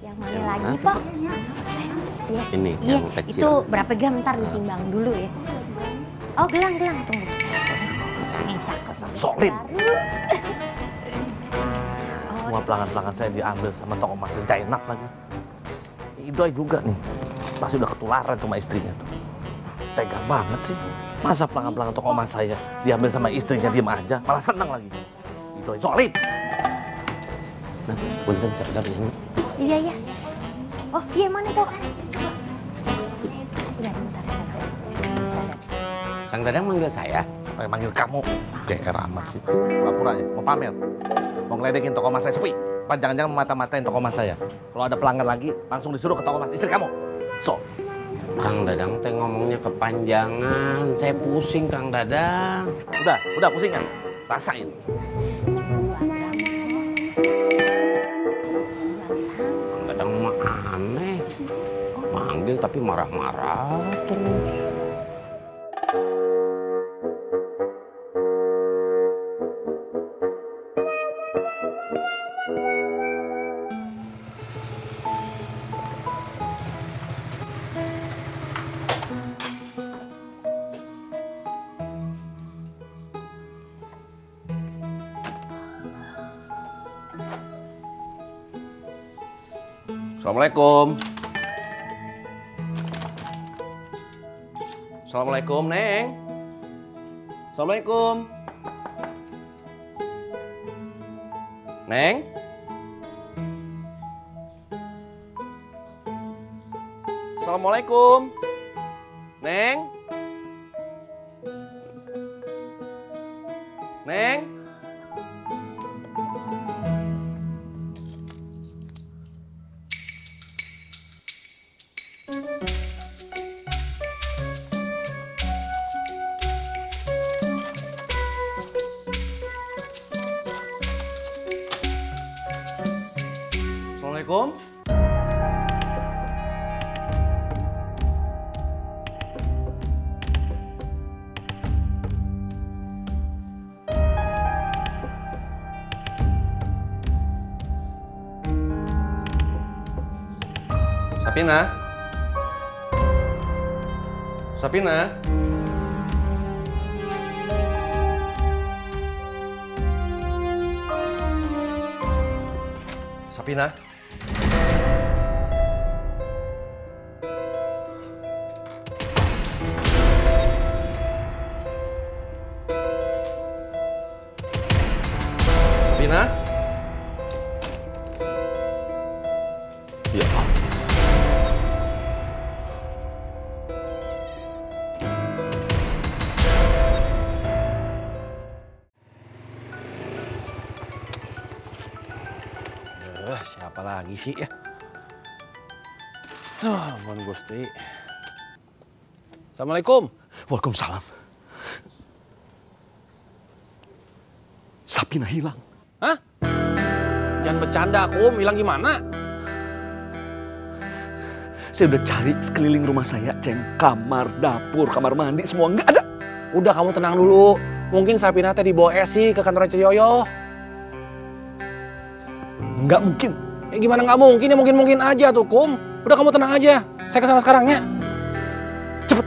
Yang mana yang lagi, Pak? Ya. Ini ya, yang kecil. Itu berapa gram? Ntar ditimbang dulu ya. Oh, gelang-gelang. Tunggu. Yang cakep. Solid. Semua pelanggan-pelanggan saya diambil sama toko emas. Saya enak lagi. Idoy juga nih. Pasti udah ketularan sama istrinya tuh. Tega banget sih. Masa pelanggan-pelanggan toko emas saya diambil sama istrinya, diem aja. Malah seneng lagi. Idoy solid. Nah, punten cerdas ini. Iya, iya. Oh, iya mana itu? Bentar, bentar, bentar. Kang Dadang manggil saya? Manggil kamu. GR amat sih. Laporannya, mau pamer. Mau ngeledekin toko emas saya sepi. Jangan-jangan memata-matain toko emas saya. Kalau ada pelanggan lagi, langsung disuruh ke toko emas istri kamu. So. Kang Dadang teh ngomongnya kepanjangan. Saya pusing, Kang Dadang. Udah pusingnya. Rasain. Kang Dadang mah aneh. Manggil tapi marah-marah terus. Assalamualaikum, Neng. Assalamualaikum, Neng. Assalamualaikum, Neng. Neng. Sabina. Sabina. Sabina. Sabina. Ya. Siapa lagi sih ya? Mohon gusti. Assalamualaikum. Waalaikumsalam. Sabina hilang. Hah? Jangan bercanda, Kum. Hilang gimana? Saya udah cari sekeliling rumah saya, Ceng. Kamar, dapur, kamar mandi, semua nggak ada. Udah, kamu tenang dulu. Mungkin Sabina teh dibawa Esi ke kantor Ceu Yoyoh. Nggak mungkin. Ya gimana nggak mungkin? Ya mungkin-mungkin aja tuh, Kum. Udah kamu tenang aja. Saya kesana sekarang ya. Cepet.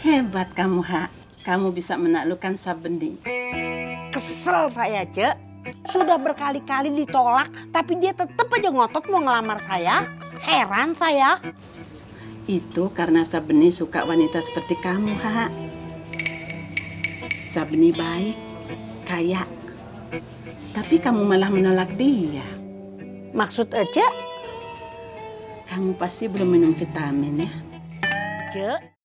Hebat kamu, Ha. Kamu bisa menaklukkan Sabeni. Kesel saya, Cek. Sudah berkali-kali ditolak, tapi dia tetap aja ngotot mau ngelamar saya. Heran saya. Itu karena Sabeni suka wanita seperti kamu, Ha. Sabeni baik, kaya. Tapi kamu malah menolak dia. Maksud Ece? Kamu pasti belum minum vitamin ya. Ece?